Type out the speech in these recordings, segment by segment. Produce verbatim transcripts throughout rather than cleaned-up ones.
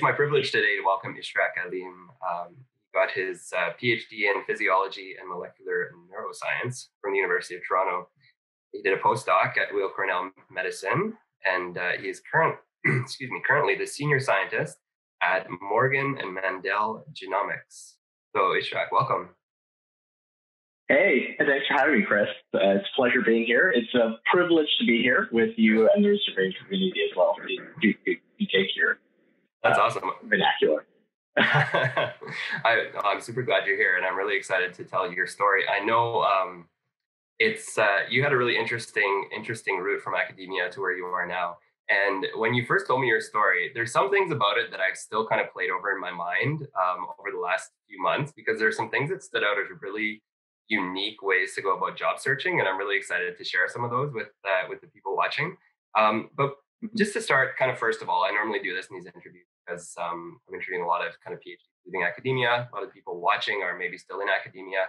it's my privilege today to welcome Ishraq Alim. Um, he got his uh, PhD in Physiology and Molecular Neuroscience from the University of Toronto. He did a postdoc at Weill Cornell Medicine, and uh, he is current, excuse me, currently the senior scientist at Morgan and Mendel Genomics. So, Ishraq, welcome. Hey, thanks for having me, Chris. Uh, it's a pleasure being here. It's a privilege to be here with you and the research community as well. You, you, you take your that's uh, awesome vernacular. I, I'm super glad you're here, and I'm really excited to tell your story. I know um, it's uh, you had a really interesting, interesting route from academia to where you are now. And when you first told me your story, there's some things about it that I've still kind of played over in my mind um, over the last few months, because there's some things that stood out as really unique ways to go about job searching, and I'm really excited to share some of those with uh, with the people watching. Um, but just to start, kind of first of all, I normally do this in these interviews because um, I'm interviewing a lot of kind of PhDs leaving academia. A lot of people watching are maybe still in academia.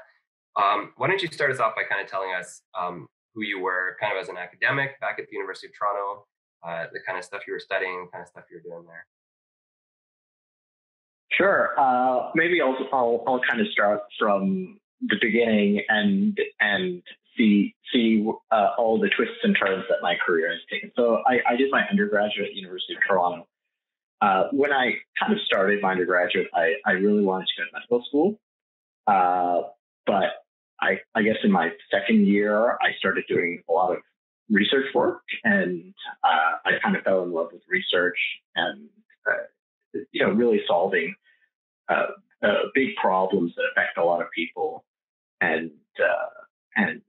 Um, why don't you start us off by kind of telling us um, who you were, kind of as an academic back at the University of Toronto, uh, the kind of stuff you were studying, the kind of stuff you were doing there. Sure. Uh, maybe I'll, I'll I'll kind of start from the beginning and and see see uh, all the twists and turns that my career has taken. So I, I did my undergraduate at the University of Toronto. Uh, when I kind of started my undergraduate, I, I really wanted to go to medical school. Uh, but I, I guess in my second year, I started doing a lot of research work, and uh, I kind of fell in love with research and uh, you know really solving uh, uh, big problems that affect a lot of people. And, uh, and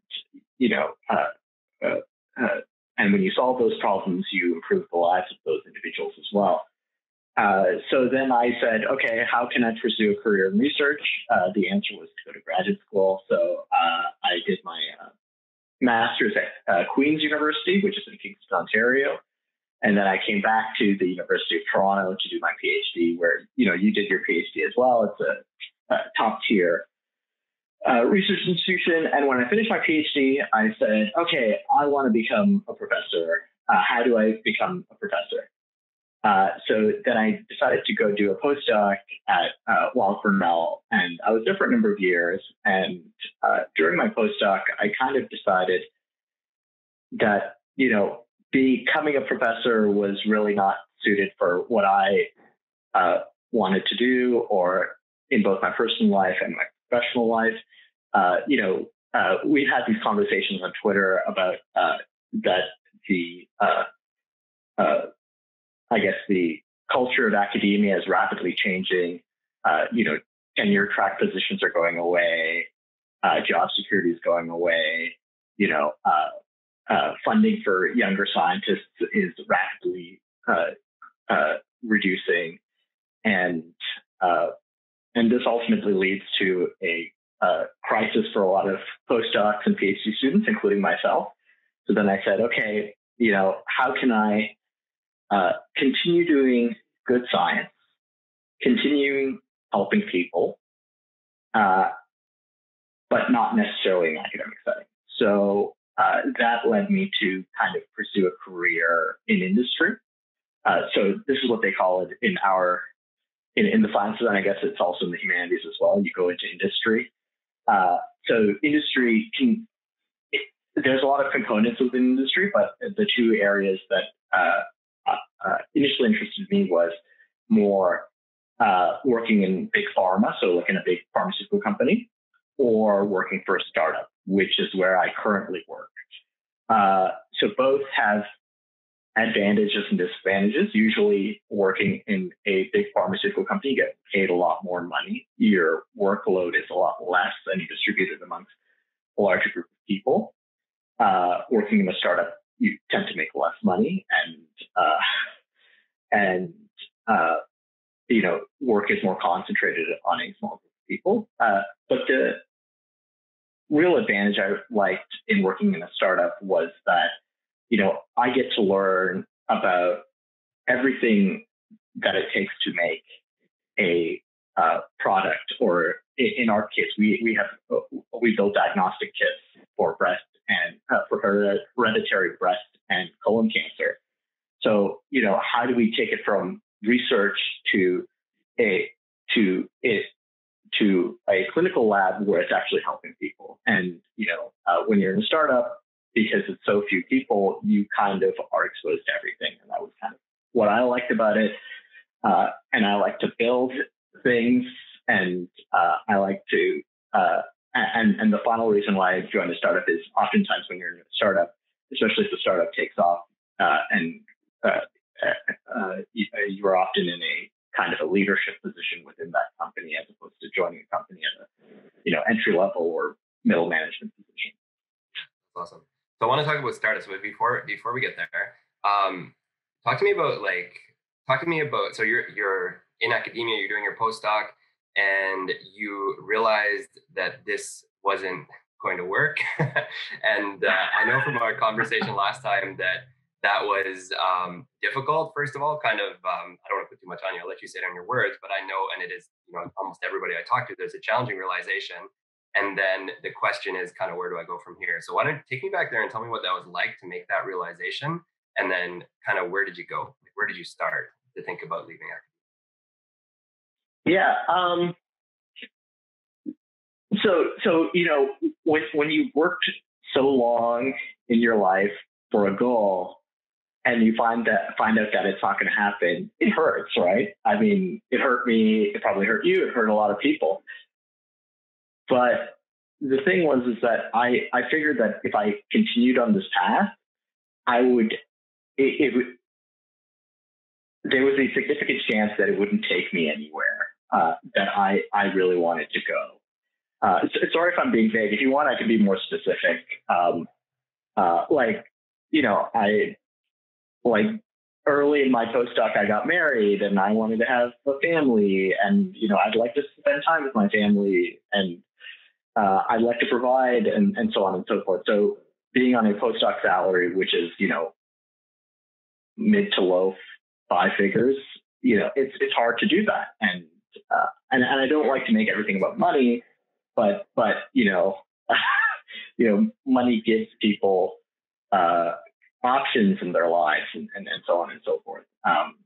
you know, uh, uh, uh, and when you solve those problems, you improve the lives of those individuals as well. Uh, so then I said, okay, how can I pursue a career in research? Uh, the answer was to go to graduate school. So uh, I did my uh, master's at uh, Queen's University, which is in Kingston, Ontario. And then I came back to the University of Toronto to do my PhD, where, you know, you did your PhD as well. It's a, a top tier Uh, research institution. And when I finished my PhD, I said, okay, I want to become a professor. Uh, how do I become a professor? Uh, so then I decided to go do a postdoc at uh, Weill Cornell, and I was there for a number of years. And uh, during my postdoc, I kind of decided that, you know, becoming a professor was really not suited for what I uh, wanted to do, or in both my personal life and my professional life. Uh, you know, uh, we've had these conversations on Twitter about uh, that the, uh, uh, I guess, the culture of academia is rapidly changing. Uh, you know, tenure track positions are going away. Uh, job security is going away. You know, uh, uh, funding for younger scientists is rapidly uh, uh, reducing. And uh, And this ultimately leads to a uh, crisis for a lot of postdocs and PhD students, including myself. So then I said, okay, you know, how can I uh, continue doing good science, continuing helping people, uh, but not necessarily in academic setting? So uh, that led me to kind of pursue a career in industry. Uh, so this is what they call it in our In, in the sciences, and I guess it's also in the humanities as well. You go into industry. Uh, so industry can, it, there's a lot of components within industry, but the two areas that uh, uh, initially interested me was more uh, working in big pharma, so like in a big pharmaceutical company, or working for a startup, which is where I currently work. Uh, so both have advantages and disadvantages. Usually working in a big pharmaceutical company, you get paid a lot more money. Your workload is a lot less and distributed amongst a larger group of people. Uh, working in a startup, you tend to make less money, and uh, and uh, you know, work is more concentrated on a small group of people. Uh, but the real advantage I liked in working in a startup was that, you know, I get to learn about everything that it takes to make a uh, product, or in our case, we we have we build diagnostic kits for breast and uh, for hereditary breast and colon cancer. So, you know, how do we take it from research to a to it to a clinical lab where it's actually helping people. And you know, uh, when you're in a startup, because it's so few people, you kind of are exposed to everything. And that was kind of what I liked about it. Uh, and I like to build things, and uh, I like to. Uh, and and the final reason why I joined a startup is oftentimes when you're in a startup, especially if the startup takes off, uh, and uh, uh, you are often in a kind of a leadership position within that company, as opposed to joining a company at a, you know, entry level or middle management position. That's awesome. So I want to talk about startups, but before before we get there, um, talk to me about like talk to me about so you're you're in academia, you're doing your postdoc, and you realized that this wasn't going to work. And uh, I know from our conversation last time that that was um, difficult. First of all, kind of, um, I don't want to put too much on you. I'll let you say it on your words, but I know, and it is, you know, almost everybody I talk to, there's a challenging realization. And then the question is kind of, where do I go from here? So why don't you take me back there and tell me what that was like to make that realization? And then kind of, where did you go? Like, where did you start to think about leaving academia? Yeah. Um, so, so, you know, when, when you worked so long in your life for a goal, and you find that find out that it's not going to happen, it hurts, right? I mean, it hurt me. It probably hurt you. It hurt a lot of people. But the thing was is that I, I figured that if I continued on this path, I would it, it would there was a significant chance that it wouldn't take me anywhere uh, that I I really wanted to go. Uh, so, sorry if I'm being vague. If you want, I could be more specific. Um, uh, like you know, I. Like early in my postdoc, I got married and I wanted to have a family, and, you know, I'd like to spend time with my family, and uh, I'd like to provide, and, and so on and so forth. So being on a postdoc salary, which is, you know, mid to low five figures, you know, it's, it's hard to do that. And, uh, and, and I don't like to make everything about money, but, but, you know, you know, money gives people, uh, options in their lives, and, and, and so on and so forth. Um,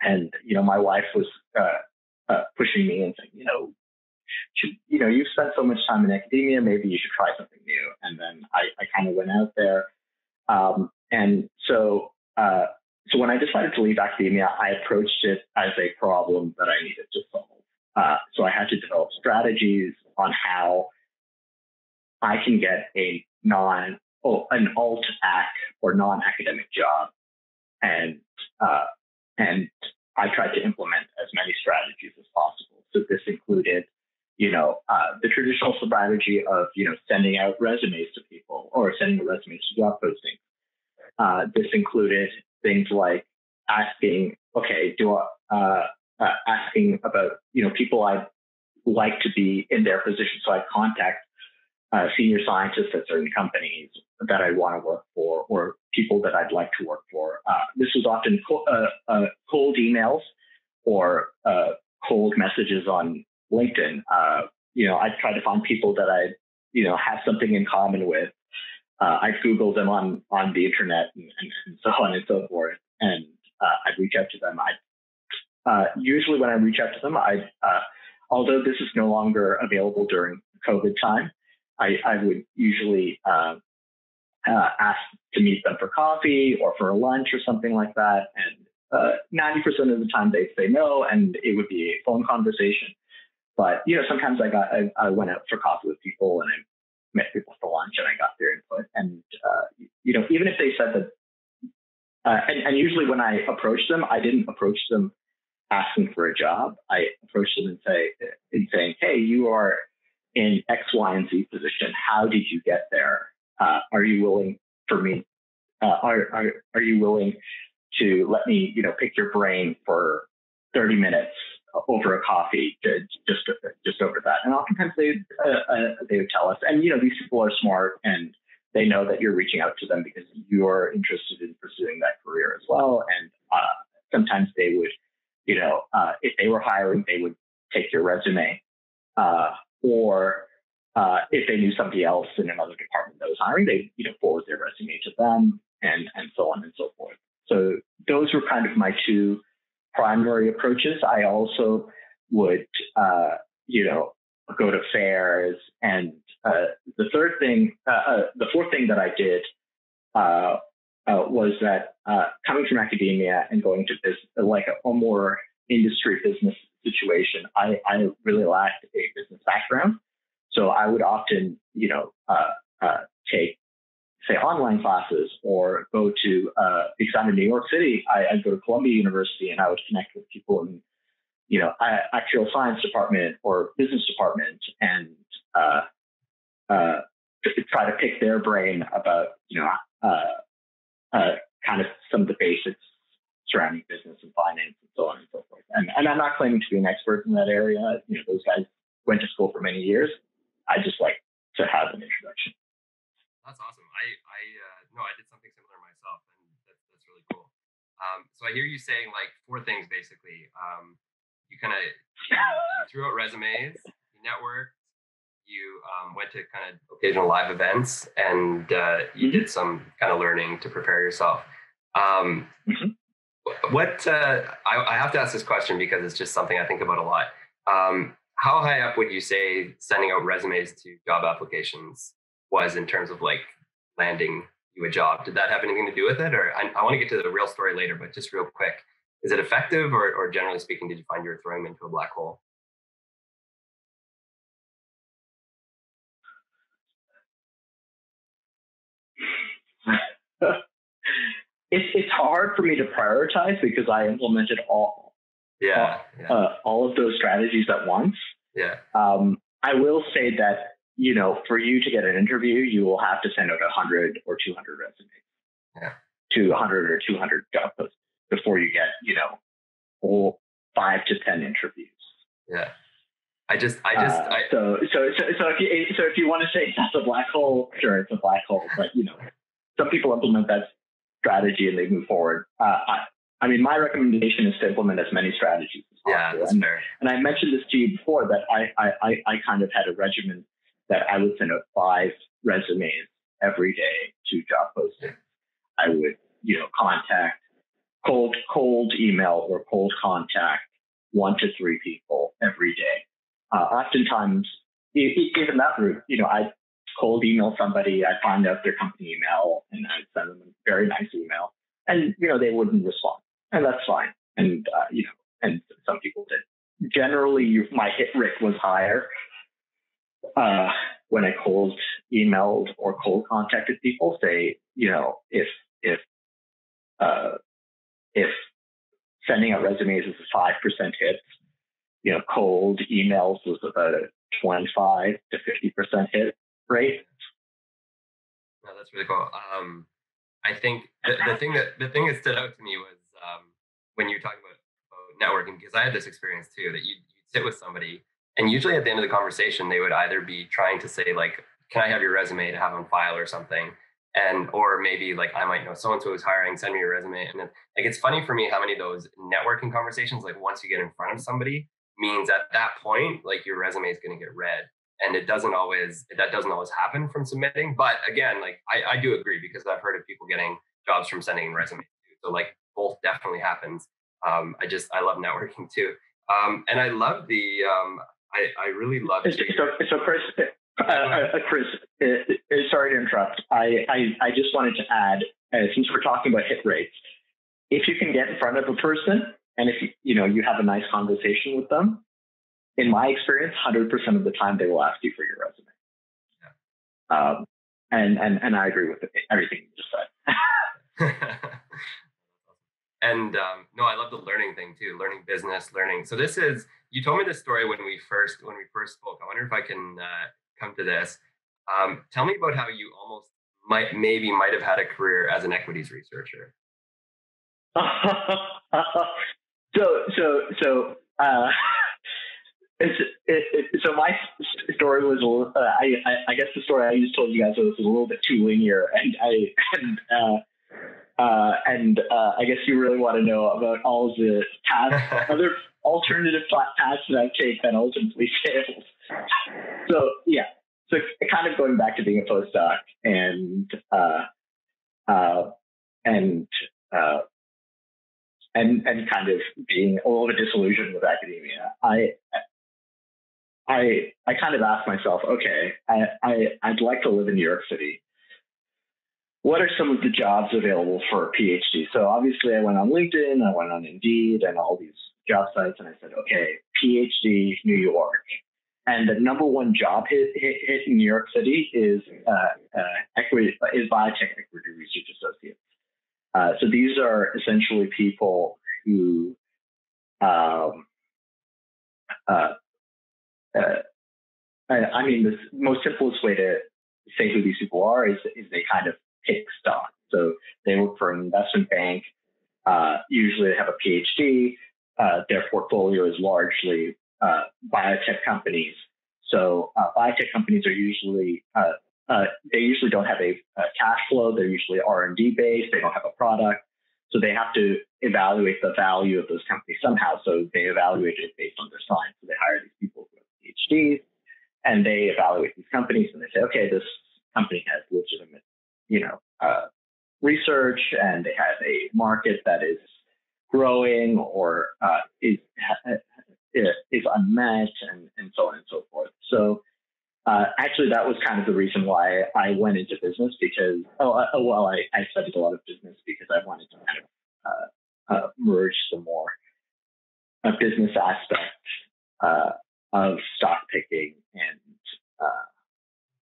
and, you know, my wife was uh, uh, pushing me and saying, you know, should, you know, you've spent so much time in academia, maybe you should try something new. And then I, I kind of went out there. Um, and so, uh, so when I decided to leave academia, I approached it as a problem that I needed to solve. Uh, so I had to develop strategies on how I can get a non Oh, an alt-ac or non-academic job, and uh, and I tried to implement as many strategies as possible. So this included, you know, uh, the traditional strategy of, you know, sending out resumes to people or sending resumes to job postings. Uh, this included things like asking, okay, do I, uh, uh, asking about, you know, people I'd like to be in their position, so I contact Uh, senior scientists at certain companies that I want to work for, or people that I'd like to work for. Uh, this was often co- uh, uh, cold emails or uh, cold messages on LinkedIn. Uh, you know, I'd try to find people that I, you know, have something in common with. Uh, I'd Google them on, on the internet and, and, and so on and so forth. And uh, I'd reach out to them. I uh, usually when I reach out to them, I, uh, although this is no longer available during COVID time, I, I would usually uh, uh, ask to meet them for coffee or for a lunch or something like that. And uh, ninety percent of the time they'd say no, and it would be a phone conversation. But, you know, sometimes I got I, I went out for coffee with people, and I met people for lunch, and I got their input. And, uh, you know, even if they said that, uh, and, and usually when I approached them, I didn't approach them asking for a job. I approached them and say, in saying, hey, you are in X, Y, and Z position. How did you get there? Uh, are you willing for me? Uh, are, are are you willing to let me, you know, pick your brain for thirty minutes over a coffee, to, just just over that? And oftentimes they uh, uh, they would tell us. And you know, these people are smart, and they know that you're reaching out to them because you're interested in pursuing that career as well. And uh, sometimes they would, you know, uh, if they were hiring, they would take your resume. Uh, Or uh, if they knew somebody else in another department that was hiring, they you know forward their resume to them, and and so on and so forth. So those were kind of my two primary approaches, I also would, uh, you know, go to fairs. And uh, the third thing, uh, uh, the fourth thing that I did uh, uh, was that uh, coming from academia and going to business, like a, a more industry business situation, I, I really lacked a business background. So I would often, you know, uh, uh, take, say, online classes or go to, uh, because I'm in New York City, I, I'd go to Columbia University and I would connect with people in, you know, actuarial science department or business department, and uh, uh, try to pick their brain about, you know, uh, uh, kind of some of the basics surrounding business and finance and so on and so forth. And, and I'm not claiming to be an expert in that area. You know, those guys went to school for many years. I just like to have an introduction. That's awesome. I, I uh, no, I did something similar myself, and that, that's really cool. Um, so I hear you saying like four things basically. Um, you kind of you, you threw out resumes, you networked, you um, went to kind of occasional live events, and uh, you mm-hmm. did some kind of learning to prepare yourself. Um, mm-hmm. What uh, I, I have to ask this question because it's just something I think about a lot. Um, how high up would you say sending out resumes to job applications was in terms of like landing you a job? Did that have anything to do with it? Or I, I want to get to the real story later, but just real quick, is it effective, or, or generally speaking, did you find you were throwing them into a black hole? It's it's hard for me to prioritize because I implemented all, yeah, all, yeah. Uh, all of those strategies at once. Yeah. Um, I will say that, you know, for you to get an interview, you will have to send out one hundred or two hundred resumes yeah. to one hundred or two hundred job posts before you get, you know, all five to ten interviews. Yeah. I just, I just, uh, I, so, so, so, so if you, so if you want to say that's a black hole, sure, it's a black hole, but you know, some people implement that strategy and they move forward. Uh, I, I mean, my recommendation is to implement as many strategies as possible. Yeah, that's and, fair. And I mentioned this to you before that I, I, I kind of had a regimen that I would send out five resumes every day to job postings. I would, you know, contact cold, cold email or cold contact one to three people every day. Uh, oftentimes, even that route, you know, I cold email somebody, I find out their company email, and I send them a very nice email, and you know they wouldn't respond, and that's fine. And uh, you know, and some people did. Generally, you, my hit rate was higher. Uh, when I cold emailed or cold contacted people, say, you know, if if uh, if sending out resumes is a five percent hit, you know, cold emails was about a twenty-five to fifty percent hit rate. No, that's really cool. Um, I think the, the thing that the thing that stood out to me was um, when you were talking about, about networking, because I had this experience too, that you you'd sit with somebody. And usually at the end of the conversation, they would either be trying to say, like, can I have your resume to have on file or something? And or maybe like, I might know so-and-so is hiring, send me your resume. And then like, it's funny for me how many of those networking conversations, like once you get in front of somebody, means at that point, like your resume is going to get read. And it doesn't always, that doesn't always happen from submitting. But again, like I, I do agree, because I've heard of people getting jobs from sending resumes. So like both definitely happens. Um, I just, I love networking too. Um, and I love the, um, I, I really love it. So, so Chris, uh, uh, Chris, uh, sorry to interrupt. I, I, I just wanted to add, uh, since we're talking about hit rates, if you can get in front of a person and if you, you know, you have a nice conversation with them, in my experience, one hundred percent of the time they will ask you for your resume. Yeah. Um, and, and, and I agree with everything you just said. And um, no, I love the learning thing too, learning business, learning. So this is, you told me this story when we first when we first spoke. I wonder if I can uh, come to this. Um, tell me about how you almost might, maybe might have had a career as an equities researcher. so, so, so, uh, it's, it, it, so my story was, uh, I, I guess the story I just told you guys was a little bit too linear, and I, and, uh, Uh, and uh, I guess you really want to know about all the paths, other alternative paths that I've taken that ultimately failed. So yeah, so kind of going back to being a postdoc and uh, uh, and uh, and and kind of being a little bit disillusioned with academia, I I I kind of asked myself, okay, I, I I'd like to live in New York City. What are some of the jobs available for a PhD? So obviously I went on LinkedIn, I went on Indeed and all these job sites, and I said, okay, PhD New York. And the number one job hit, hit, hit in New York City is uh, uh, equity is biotech equity research associates. Uh, so these are essentially people who um, uh, uh, I, I mean, the most simplest way to say who these people are is, is they kind of pick stock. So they work for an investment bank. Uh, usually they have a PhD. Uh, their portfolio is largely uh, biotech companies. So uh, biotech companies are usually, uh, uh, they usually don't have a, a cash flow. They're usually R and D based. They don't have a product. So they have to evaluate the value of those companies somehow. So they evaluate it based on their science. So they hire these people who have PhDs, and they evaluate these companies, and they say, okay, this company has legitimate, you know, uh, research, and they have a market that is growing or uh, is is unmet, and, and so on and so forth. So uh, actually, that was kind of the reason why I went into business, because oh, oh well, I, I studied a lot of business because I wanted to kind of uh, uh, merge the more uh, business aspect uh, of stock picking and uh,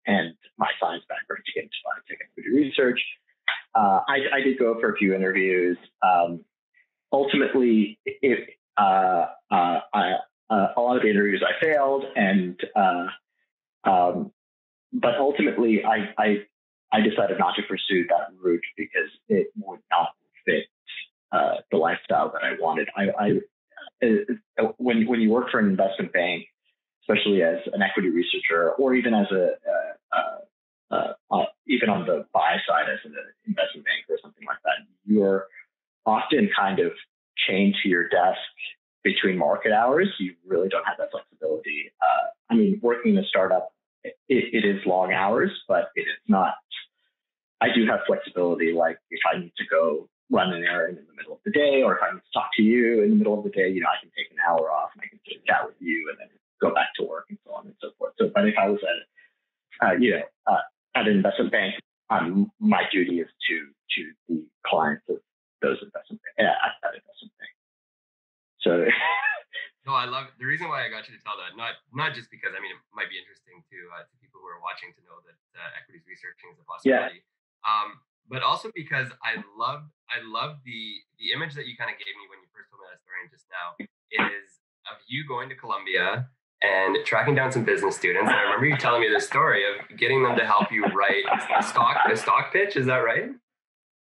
and my science background to get into biotech equity research. Uh, I, I did go for a few interviews. Um, ultimately, it, uh, uh, I, uh, a lot of the interviews I failed, and uh, um, but ultimately I, I I decided not to pursue that route because it would not fit uh, the lifestyle that I wanted. I, I when when you work for an investment bank, especially as an equity researcher, or even as a, uh, uh, uh, even on the buy side as an investment banker or something like that, you're often kind of chained to your desk between market hours. You really don't have that flexibility. Uh, I mean, working in a startup, it, it is long hours, but it is not. I do have flexibility. Like if I need to go run an errand in the middle of the day, or if I need to talk to you in the middle of the day, you know, I can take an hour off and I can just chat with you, and then go back to work, and so on and so forth. So, but if I was at, uh, you know, uh, at an investment bank, um, my duty is to to the clients of those investment bank, uh, at that investment bank. So, no, I love it. The reason why I got you to tell that, not not just because I mean it might be interesting to uh, to people who are watching to know that uh, equities researching is a possibility, yeah. um, but also because I love I love the the image that you kind of gave me when you first told me that story just now. It is of you going to Columbia and tracking down some business students. And I remember you telling me this story of getting them to help you write a stock, a stock pitch. Is that right?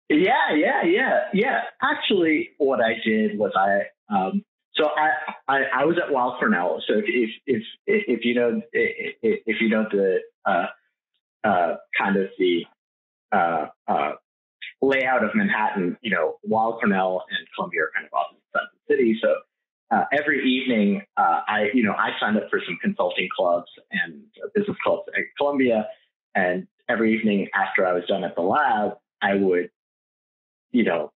Yeah, yeah, yeah, yeah. Actually, what I did was I, um, so I, I, I was at Weill Cornell. So if, if, if, if you know, if, if you know the, uh, uh, kind of the, uh, uh, layout of Manhattan, you know, Weill Cornell and Columbia are kind of opposite sides of the city. So Uh, every evening, uh, I, you know, I signed up for some consulting clubs and uh, business clubs at Columbia. And every evening after I was done at the lab, I would, you know,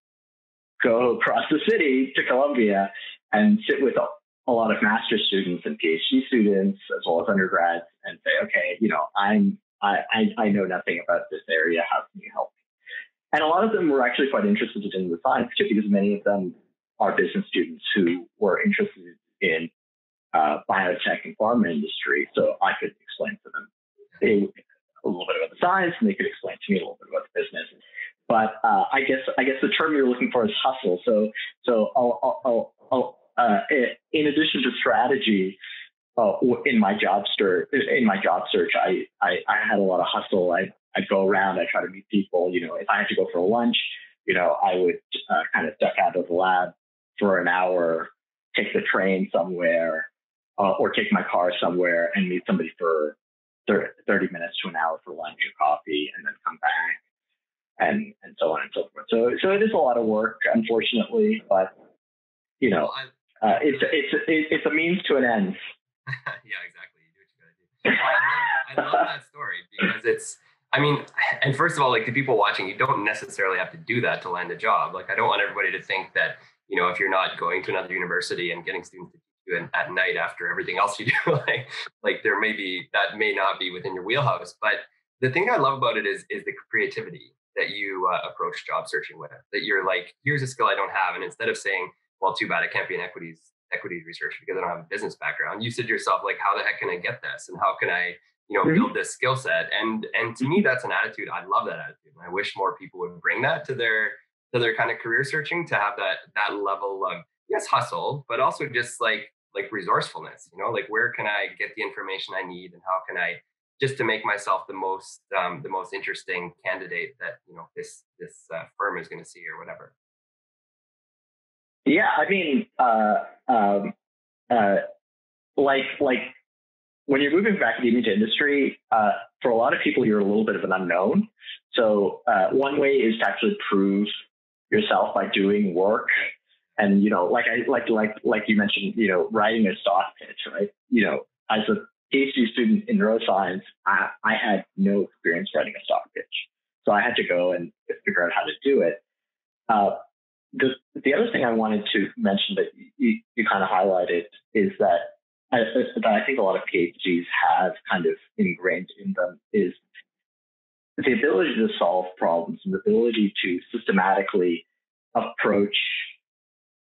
go across the city to Columbia and sit with a, a lot of master's students and PhD students, as well as undergrads, and say, okay, you know, I'm, I, I, I know nothing about this area. How can you help me? And a lot of them were actually quite interested in the science too, because many of them are business students who were interested in uh, biotech and pharma industry. So I could explain to them they, a little bit about the science, and they could explain to me a little bit about the business. But uh, I guess I guess the term you're looking for is hustle. So so I'll, I'll, I'll, uh, in addition to strategy, uh, in my job search, in my job search, I, I I had a lot of hustle. I I go around. I try to meet people. You know, if I had to go for lunch, you know, I would uh, kind of duck out of the lab for an hour, take the train somewhere, uh, or take my car somewhere and meet somebody for thirty minutes to an hour for lunch or coffee, and then come back, and, and so on and so forth. So, so it is a lot of work, unfortunately, but you know, uh, it's it's it's a means to an end. Yeah, exactly. You do what you gotta do. I love, I love that story because it's. I mean, and first of all, like the people watching, you don't necessarily have to do that to land a job. Like, I don't want everybody to think that you know, if you're not going to another university and getting students to teach you at night after everything else you do, like, like there may be, that may not be within your wheelhouse. But the thing I love about it is, is the creativity that you uh, approach job searching with, that you're like, here's a skill I don't have. And instead of saying, well, too bad, I can't be an equities equities researcher because I don't have a business background, you said to yourself, like, how the heck can I get this? And how can I, you know, mm-hmm. build this skill set? And, and to me, that's an attitude. I love that attitude. And I wish more people would bring that to their, to their kind of career searching, to have that, that level of, yes, hustle, but also just like, like resourcefulness, you know, like, where can I get the information I need and how can I, just to make myself the most, um, the most interesting candidate that, you know, this, this uh, firm is going to see or whatever. Yeah. I mean, uh, um, uh, like, like when you're moving from academia to industry, uh, for a lot of people, you're a little bit of an unknown. So, uh, one way is to actually prove yourself by doing work. And, you know, like I, like, like, like you mentioned, you know, writing a stock pitch, right? You know, as a PhD student in neuroscience, I, I had no experience writing a stock pitch. So I had to go and figure out how to do it. Uh, the, the other thing I wanted to mention that you, you kind of highlighted is that I, that I think a lot of PhDs have kind of ingrained in them is the ability to solve problems and the ability to systematically approach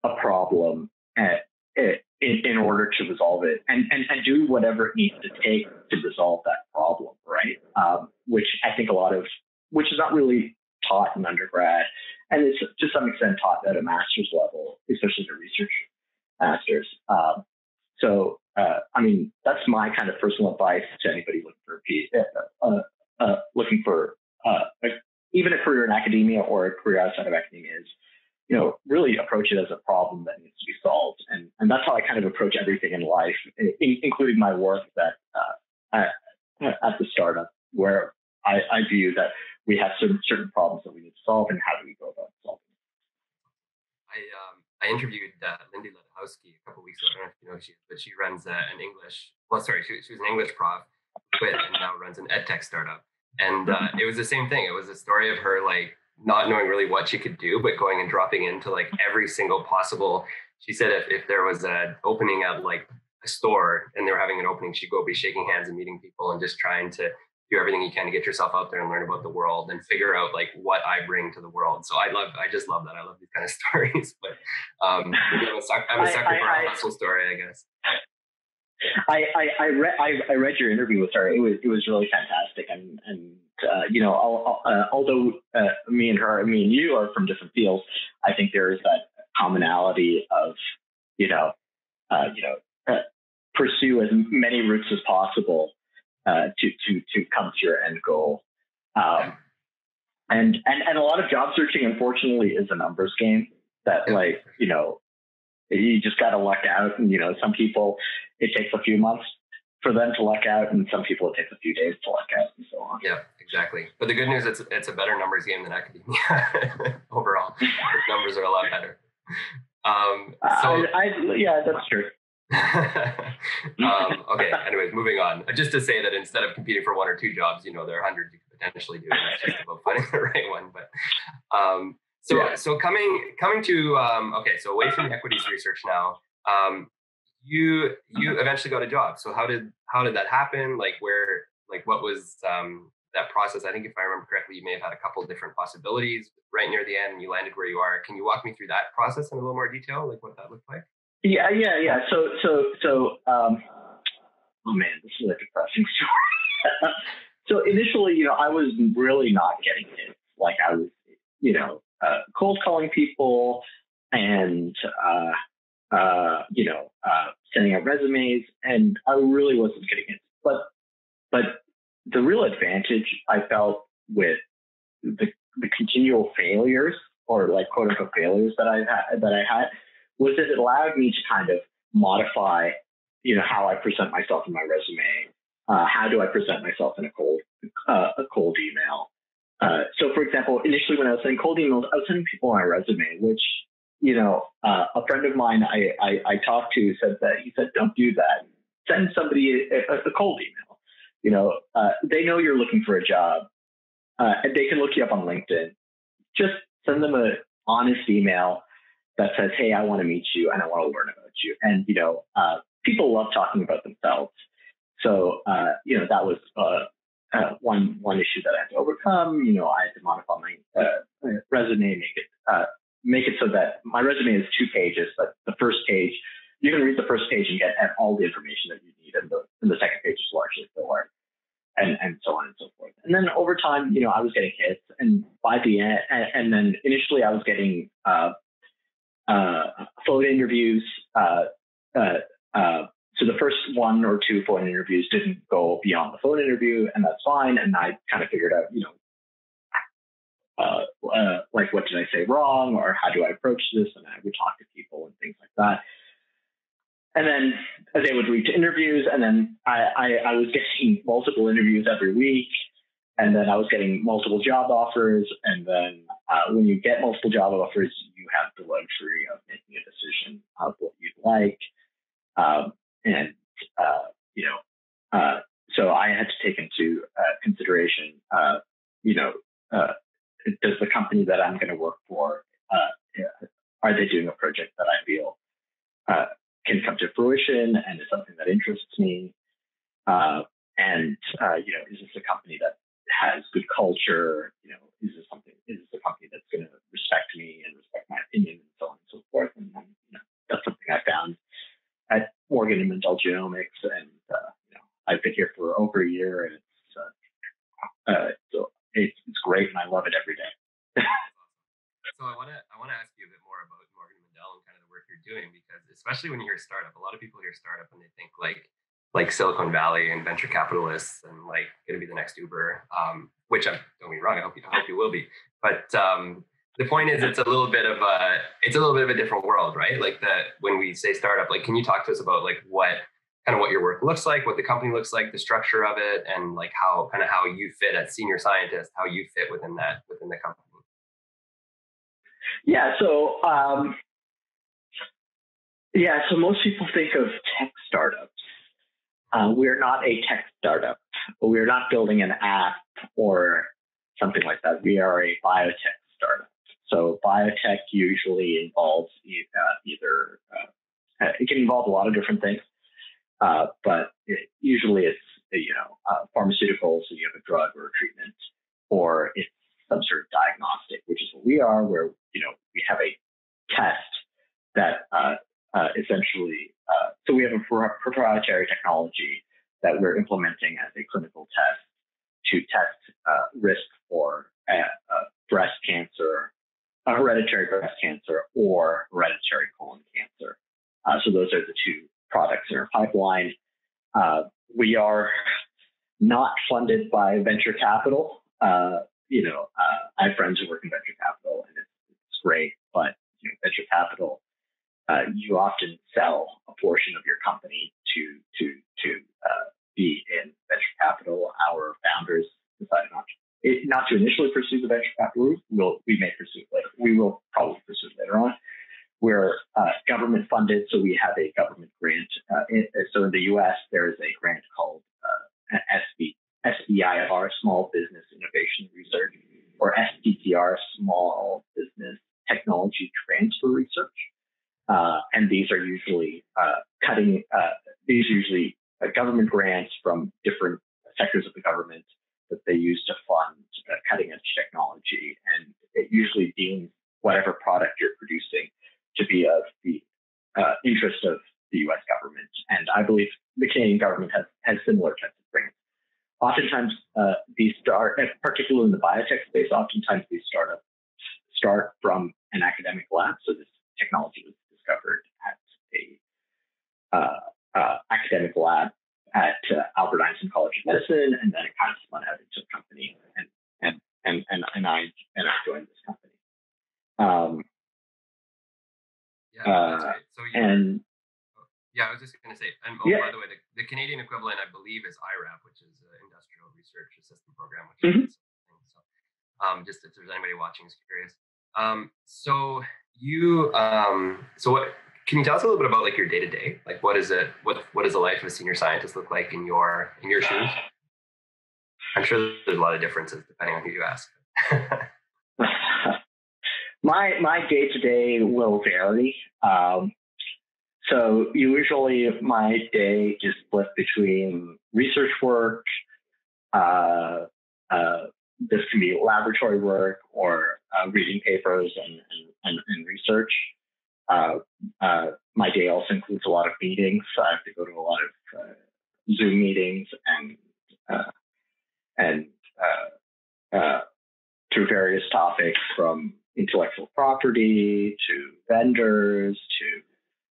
a problem at it. In, in order to resolve it and, and, and do whatever it needs to take to resolve that problem, right? Um, which I think a lot of, which is not really taught in undergrad, and it's to some extent taught at a master's level, especially the research masters. Um, so, uh, I mean, that's my kind of personal advice to anybody looking for a P, uh, uh, uh, looking for uh, a, even a career in academia or a career outside of academia is, you know, really approach it as a problem that needs to be solved. And and that's how I kind of approach everything in life, in, including my work that uh, at, at the startup, where I, I view that we have certain, certain problems that we need to solve, and how do we go about solving them. I, um, I interviewed uh, Lindy Ledahowski a couple of weeks ago. I don't know if you know who she is, but she runs uh, an English, well, sorry, she, she was an English prof, quit, and now runs an ed tech startup. And uh, it was the same thing. It was a story of her, like, not knowing really what she could do, but going and dropping into like every single possible. She said if, if there was an opening at like a store and they were having an opening, she'd go be shaking hands and meeting people and just trying to do everything you can to get yourself out there and learn about the world and figure out like what I bring to the world. So I love, I just love that. I love these kind of stories, but um, I'm a sucker, I'm a sucker I, I, for I, a hustle story, I guess. I, I, I read, I, I read your interview with her. It was, it was really fantastic. And, and, Uh, you know, I'll, I'll, uh, although uh, me and her, me and you are from different fields, I think there is that commonality of, you know, uh, you know, uh, pursue as many routes as possible uh, to to to come to your end goal. Um, and and and a lot of job searching, unfortunately, is a numbers game. That like, you know, you just got to luck out. And you know, some people it takes a few months for them to luck out, and some people it takes a few days to luck out, and so on. Yeah, exactly. But the good news is it's, it's a better numbers game than academia overall. The numbers are a lot better. Um, so uh, I, I, yeah, that's true. um, okay. Anyways, moving on. Just to say that instead of competing for one or two jobs, you know, there are hundreds you could potentially do. It's just about finding the right one. But um, so yeah. so coming coming to um, okay, so away from equities research now. Um, You you eventually got a job. So how did how did that happen? Like where like what was um, that process? I think if I remember correctly, you may have had a couple of different possibilities right near the end, and you landed where you are. Can you walk me through that process in a little more detail, like what that looked like? Yeah, yeah, yeah. So so so um, oh man, this is a depressing story. So initially, you know, I was really not getting it. Like I was, you know, uh, cold calling people and. Uh, Uh, you know, uh, sending out resumes, and I really wasn't getting it. But, but the real advantage I felt with the, the continual failures, or like quote unquote failures that I had, that I had, was that it allowed me to kind of modify, you know, how I present myself in my resume. Uh, how do I present myself in a cold, uh, a cold email? Uh, so, for example, initially when I was sending cold emails, I was sending people my resume, which. You know, uh, a friend of mine I, I, I talked to said that he said, don't do that. Send somebody a, a cold email. You know, uh, they know you're looking for a job uh, and they can look you up on LinkedIn. Just send them an honest email that says, hey, I want to meet you and I want to learn about you. And, you know, uh, people love talking about themselves. So, uh, you know, that was uh, uh, one one issue that I had to overcome. You know, I had to modify my uh, resume, make it, uh, make it so that my resume is two pages, but the first page, you can read the first page and get all the information that you need, and the, and the second page is largely filler, and, and so on and so forth. And then over time, you know, I was getting hits, and by the end, and, and then initially I was getting uh, uh, phone interviews. Uh, uh, uh, so the first one or two phone interviews didn't go beyond the phone interview, and that's fine. And I kind of figured out, you know, uh, uh, like, what did I say wrong, or how do I approach this? And I would talk to people and things like that. And then they would lead to interviews, and then I, I, I was getting multiple interviews every week, and then I was getting multiple job offers. And then uh, when you get multiple job offers, you have the luxury of making a decision of what you'd like. Um, and, uh, you know, uh, so I had to take into uh, consideration, uh, you know, uh, does the company that I'm going to work for, uh, are they doing a project that I feel uh, can come to fruition and is something that interests me? Uh, and, uh, you know, is this a company that has good culture? You know, is this something, is this a company that's going to respect me and respect my opinion, and so on and so forth? And then, you know, that's something I found at Morgan and Mendel Genomics. And, uh, you know, I've been here for over a year, and it's, uh, uh, so it's, it's great, and I love it every day. So I want to, I want to ask you a bit more about Morgan and Mendel and kind of the work you're doing, because especially when you hear startup, a lot of people hear startup and they think like, like Silicon Valley and venture capitalists and like going to be the next Uber, um, which I don't get me wrong, I hope you, I hope you will be. But um, the point is, it's a little bit of a, it's a little bit of a different world, right? Like that when we say startup, like, can you talk to us about like what kind of what your work looks like, what the company looks like, the structure of it, and like how kind of how you fit as senior scientist, how you fit within that, within the company? Yeah. So, um, yeah. So most people think of tech startups. Uh, we're not a tech startup. We're not building an app or something like that. We are a biotech startup. So biotech usually involves either, uh, it can involve a lot of different things, uh, but it, usually it's, you know, uh, pharmaceuticals, so you have a drug or a treatment, or it's some sort of diagnostic, which is what we are, where, you know, we have a test that uh, uh, essentially, uh, so we have a proprietary technology that we're implementing as a clinical test to test uh, risk for uh, uh, breast cancer, uh, hereditary breast cancer, or hereditary colon cancer. Uh, so those are the two products in our pipeline. Uh, we are not funded by venture capital. Uh, You know, uh, I have friends who work in venture capital, and it's, it's great, but you know, venture capital, uh, you often sell a portion of your company to to to uh, be in venture capital. Our founders decided not to, it, not to initially pursue the venture capital route. We'll, we may pursue it later. We will probably pursue it later on. We're uh, government funded, so we have a government grant. Uh, in, so in the U S, there is a grant called uh, S B I R. S B I R, Small Business Innovation Research, or S T T R, Small Business Technology Transfer Research. Uh, and these are usually uh, cutting, uh, these are usually uh, government grants from different sectors of the government that they use to fund uh, cutting edge technology. And it usually deems whatever product you're producing to be of the uh, interest of the U S government. And I believe the Canadian government has, has similar types of grants. Oftentimes, uh, these start, particularly in the biotech space, oftentimes these startups start from an academic lab. So this technology was discovered at a uh, uh, academic lab at uh, Albert Einstein College of Medicine, and then it kind of spun out into a company, and and and and, and I and I joined this company. Um, yeah, uh, right. So you and. Yeah, I was just going to say, and oh, yeah. by the way, the, the Canadian equivalent, I believe, is I RAP, which is an Industrial Research Assistance Program. Which mm-hmm. is so, um, just if there's anybody watching is curious. Um, so you, um, so what? Can you tell us a little bit about like your day to day? Like, what is it? What what does the life of a senior scientist look like in your in your shoes? I'm sure there's a lot of differences depending on who you ask. My my day to day will vary. Um, so usually my day is split between research work. Uh, uh, this can be laboratory work or uh, reading papers and and, and research. Uh, uh, my day also includes a lot of meetings. So I have to go to a lot of uh, Zoom meetings and uh, and uh, uh, through various topics, from intellectual property to vendors to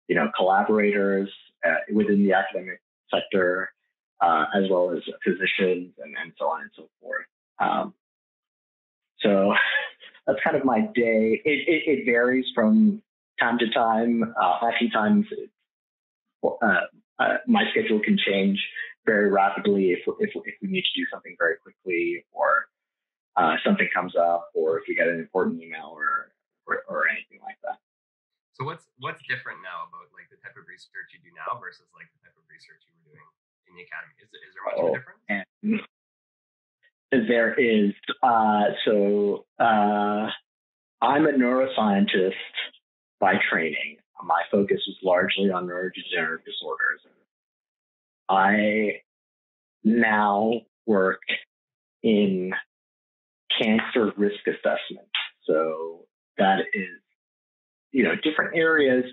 you know collaborators uh, within the academic sector, uh, as well as physicians and, and so on and so forth. Um, so that's kind of my day. It, it, it varies from time to time. Uh, oftentimes, it, uh, uh, my schedule can change very rapidly if, if if we need to do something very quickly, or uh, something comes up, or if we get an important email, or, or or anything like that. So what's what's different now about like the type of research you do now versus like the type of research you were doing in the academy? Is is there much oh, of a difference? And there is. Uh, so uh, I'm a neuroscientist by training. My focus is largely on neurodegenerative disorders. I now work in cancer risk assessment. So that is, you know, different areas,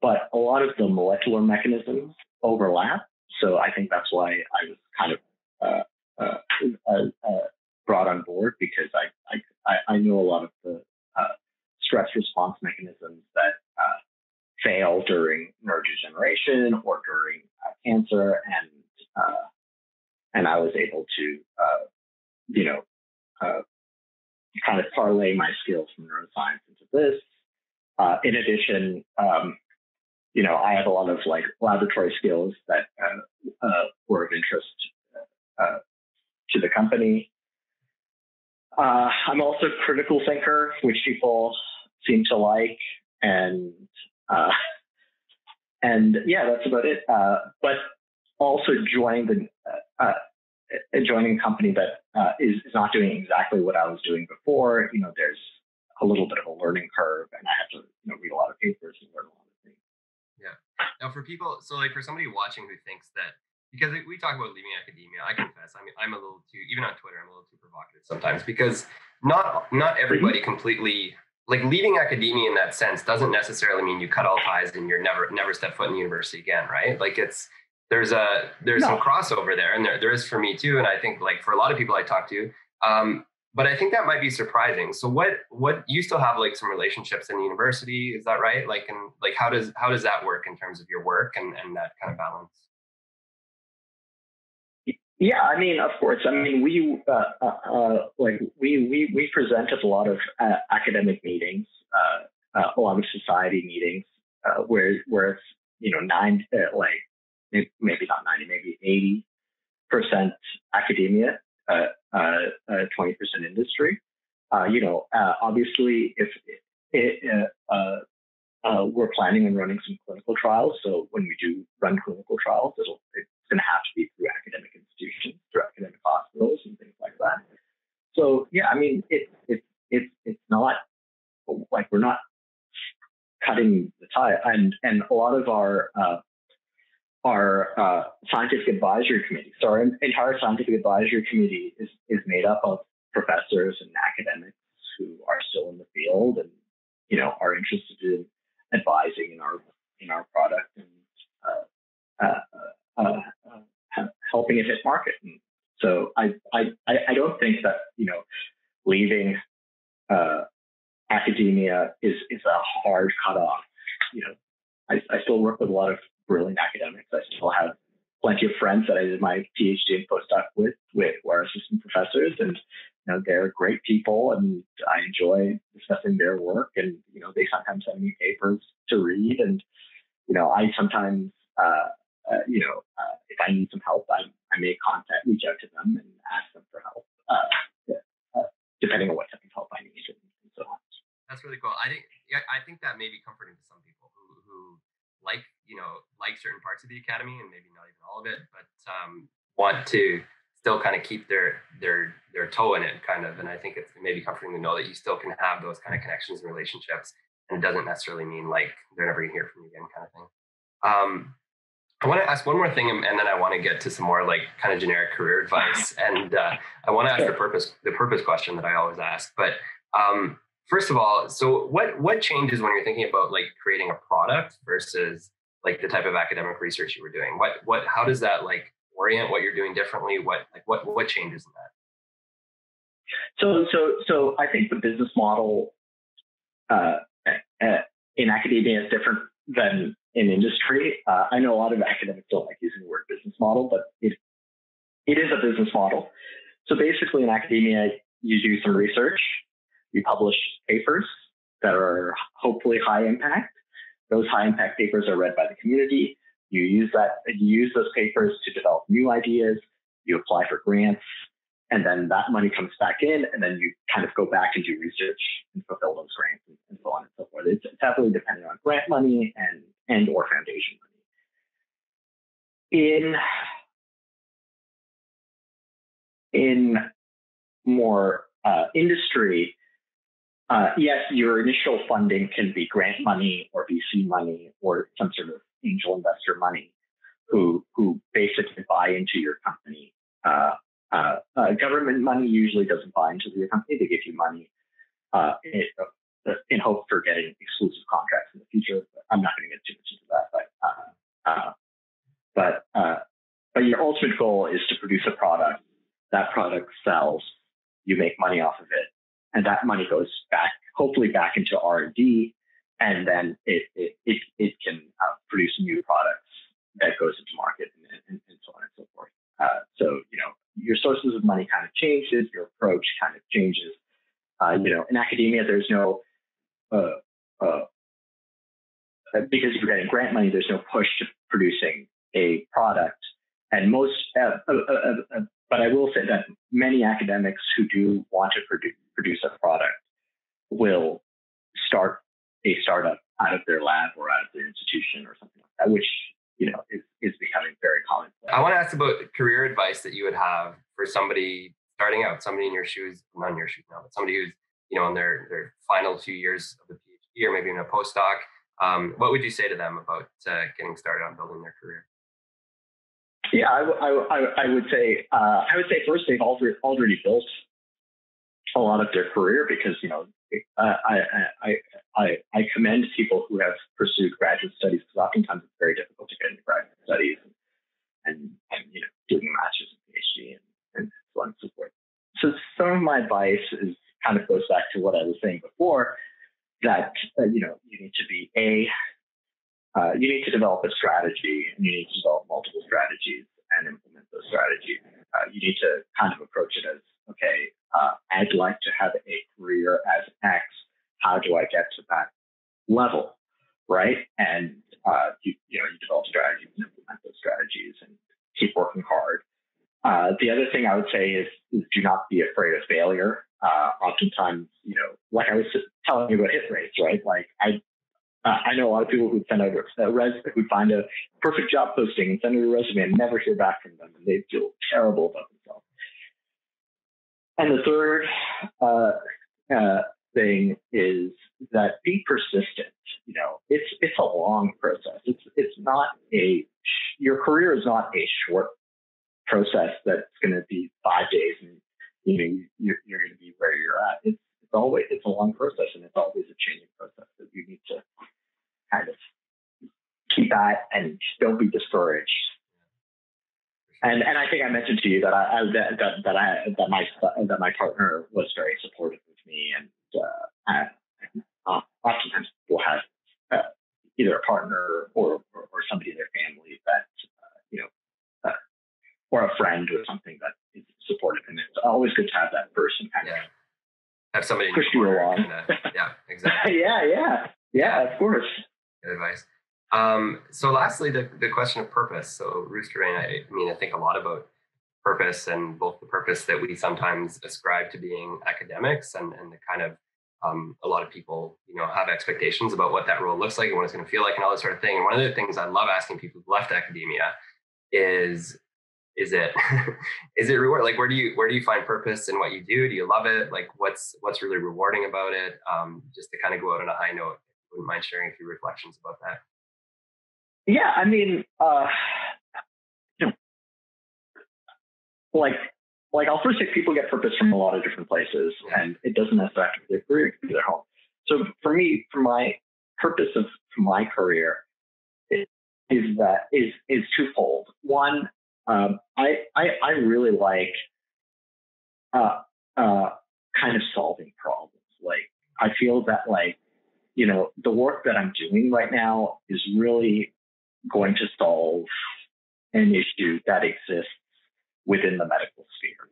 but a lot of the molecular mechanisms overlap. So I think that's why I was kind of uh, uh, uh, uh, brought on board, because I I, I know a lot of the uh, stress response mechanisms that uh, fail during neurodegeneration or during uh, cancer, and uh, and I was able to uh, you know uh, kind of parlay my skills from neuroscience into this. Uh, in addition, um, you know, I have a lot of like laboratory skills that uh, uh, were of interest uh, to the company. Uh, I'm also a critical thinker, which people seem to like, and Uh, and yeah, that's about it. Uh, but also joined the uh, uh, joining a company that uh, is, is not doing exactly what I was doing before. You know, there's a little bit of a learning curve, and I have to you know read a lot of papers and learn a lot of things. Yeah. Now, for people, so like for somebody watching who thinks that, because we talk about leaving academia, I confess, I mean, I'm a little too, even on Twitter, I'm a little too provocative sometimes, because not not everybody mm-hmm. completely. Like leaving academia in that sense doesn't necessarily mean you cut all ties and you're never, never step foot in the university again. Right. Like it's, there's a, there's no. some crossover there, and there, there is for me too. And I think like for a lot of people I talk to, um, but I think that might be surprising. So what, what you still have like some relationships in the university, is that right? Like, and like, how does, how does that work in terms of your work and, and that kind of balance? Yeah, I mean, of course. I mean, we uh, uh, like we we we presented a lot of uh, academic meetings, uh, uh, a lot of society meetings, uh, where where it's you know nine uh, like maybe not ninety, maybe eighty percent academia, twenty uh, uh, uh, percent industry. Uh, you know, uh, obviously, if it, uh, uh, uh, we're planning on running some clinical trials, so when we do run clinical trials, it'll it's going to have to be through academic institutions, through academic hospitals, and things like that. So yeah, I mean, it's it's it's it's not like we're not cutting the tie, and and a lot of our uh, our uh, scientific advisory committee, so our entire scientific advisory committee is is made up of professors and academics who are still in the field and you know are interested in advising in our in our product and. Uh, uh, Uh, uh, helping it hit market. And so I, I, I don't think that, you know, leaving uh, academia is, is a hard cutoff. You know, I, I still work with a lot of brilliant academics. I still have plenty of friends that I did my PhD and postdoc with, with who are assistant professors, and, you know, they're great people, and I enjoy discussing their work, and, you know, they sometimes send me papers to read, and, you know, I sometimes, uh, Uh, you know, uh, if I need some help, I, I may contact, reach out to them and ask them for help, uh, uh, depending on what type of help I need and so on. That's really cool. I think yeah, I think that may be comforting to some people who, who like, you know, like certain parts of the academy and maybe not even all of it, but um, want to still kind of keep their their their toe in it, kind of. And I think it's maybe comforting to know that you still can have those kind of connections and relationships, and it doesn't necessarily mean like they're never going to hear from you again, kind of thing. Um, I want to ask one more thing, and then I want to get to some more like kind of generic career advice. And uh, I want to ask the purpose the purpose question that I always ask. But um, first of all, so what what changes when you're thinking about like creating a product versus like the type of academic research you were doing? What what how does that like orient what you're doing differently? What like what what changes in that? So so so I think the business model uh, in academia is different than in industry. Uh, I know a lot of academics don't like using the word business model, but it it is a business model. So basically in academia, you do some research, you publish papers that are hopefully high impact. Those high impact papers are read by the community. You use that, you use those papers to develop new ideas, you apply for grants, and then that money comes back in, and then you kind of go back and do research and fulfill those grants and, and so on and so forth. It's, it's heavily dependent on grant money and, and or foundation money. In, in more uh, industry, uh, yes, your initial funding can be grant money or V C money or some sort of angel investor money who, who basically buy into your company. Uh, Uh, uh, government money usually doesn't buy into your company. They give you money uh, in, in hope for getting exclusive contracts in the future. But I'm not going to get too much into that. But uh, uh, but uh, but your ultimate goal is to produce a product. That product sells. You make money off of it, and that money goes back, hopefully back into R and D, and then it it it, it can uh, produce new products that goes into market and, and, and so on and so forth. Uh, so you know. Your sources of money kind of changes, your approach kind of changes. Uh, you know, in academia, there's no, uh, uh, because you're getting grant money, there's no push to producing a product. And most, uh, uh, uh, uh, but I will say that many academics who do want to produ produce a product will start a startup out of their lab or out of their institution or something like that, which you know, is, is becoming very common. I want to ask about career advice that you would have for somebody starting out, somebody in your shoes, not in your shoes now, but somebody who's, you know, in their, their final few years of a PhD or maybe in a postdoc. Um, what would you say to them about uh, getting started on building their career? Yeah, I, I, I, I would say, uh, I would say first they've already, already built a lot of their career because, you know, Uh, I, I, I, I commend people who have pursued graduate studies because oftentimes it's very difficult to get into graduate studies and, and, and you know, doing a master's and PhD and, and so on and so forth. So some of my advice is kind of goes back to what I was saying before that, uh, you know, you need to be a, uh, you need to develop a strategy and you need to develop multiple strategies and implement those strategies. Uh, you need to kind of approach it as, okay, uh, I'd like to have a career as X. How do I get to that level, right? And uh, you, you know, you develop strategies and implement those strategies and keep working hard. Uh, the other thing I would say is, is do not be afraid of failure. Uh, oftentimes, you know, like I was just telling you about hit rates, right? Like I, uh, I know a lot of people who send out a resume, who find a perfect job posting and send out a resume and never hear back from them, and they feel terrible about themselves. And the third uh, uh, thing is that be persistent. You know, it's it's a long process. It's it's not a your career is not a short process that's going to be five days and you know you're, you're going to be where you're at. It's it's always it's a long process and it's always a changing process that you need to kind of keep at and don't be discouraged. And and I think I mentioned to you that I, I that, that that I that my that my partner was very supportive with me, and uh, I, uh, oftentimes people have uh, either a partner or, or or somebody in their family that uh, you know, uh, or a friend or something that is supportive, and it's always good to have that person kind yeah. of have somebody push you along. And, uh, yeah, exactly. yeah, yeah, yeah. Of course. Good advice. Um, so lastly, the, the question of purpose. So Rooster Rain, I mean, I think a lot about purpose and both the purpose that we sometimes ascribe to being academics and, and the kind of, um, a lot of people, you know, have expectations about what that role looks like and what it's going to feel like and all this sort of thing. And one of the things I love asking people who left academia is, is it is it reward? Like, where do you where do you find purpose in what you do? Do you love it? Like, what's what's really rewarding about it? Um, just to kind of go out on a high note, if you wouldn't mind sharing a few reflections about that. Yeah, I mean, uh, you know, like like I'll first say people get purpose from a lot of different places, and it doesn't affect their career, their home. So for me, for my purpose of my career is, is that is is twofold. One, Um, I, I I really like uh, uh, kind of solving problems. Like, I feel that, like, you know, the work that I'm doing right now is really going to solve an issue that exists within the medical sphere.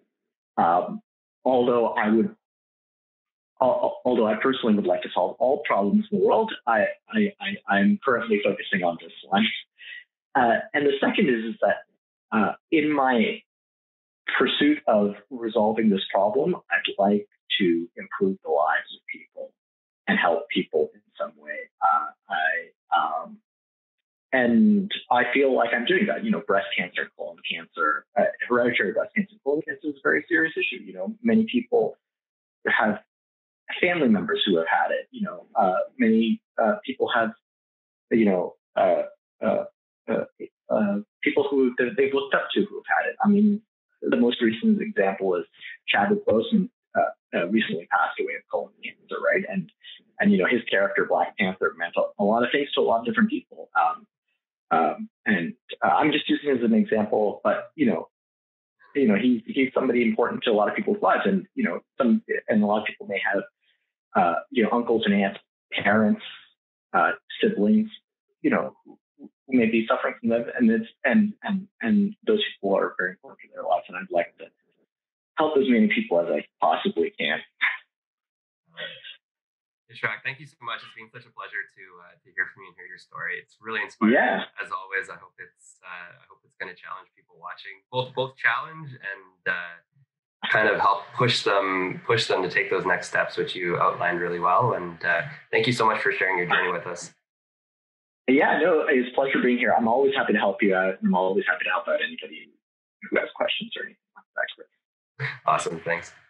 Um, although I would, although I personally would like to solve all problems in the world, I, I, I I'm currently focusing on this one. Uh, and the second is is that. Uh, in my pursuit of resolving this problem, I'd like to improve the lives of people and help people in some way. Uh, I um, and I feel like I'm doing that. You know, breast cancer, colon cancer, uh, hereditary breast cancer, colon cancer is a very serious issue. You know, many people have family members who have had it. You know, uh, many uh, people have, you know, uh, uh, uh, Uh, people who they've looked up to who have had it. I mean, the most recent example is Chadwick Boseman uh, uh, recently passed away of colon cancer, right? And and you know, his character Black Panther meant a, a lot of things to a lot of different people. Um, um, and uh, I'm just using it as an example, but you know, you know, he he's somebody important to a lot of people's lives, and you know, some and a lot of people may have uh, you know, uncles and aunts, parents, uh, siblings, you know, who may be suffering from them, and it's and and and those people are very important in their lives, and I'd like to help as many people as I possibly can. Ishraq, thank you so much. It's been such a pleasure to uh, to hear from you and hear your story. It's really inspiring, yeah. As always. I hope it's uh, I hope it's going to challenge people watching, both both challenge and uh, kind of help push them push them to take those next steps, which you outlined really well. And uh, thank you so much for sharing your journey with us. Yeah, no, it's a pleasure being here. I'm always happy to help you out. I'm always happy to help out anybody who has questions or anything like that. Awesome. Thanks.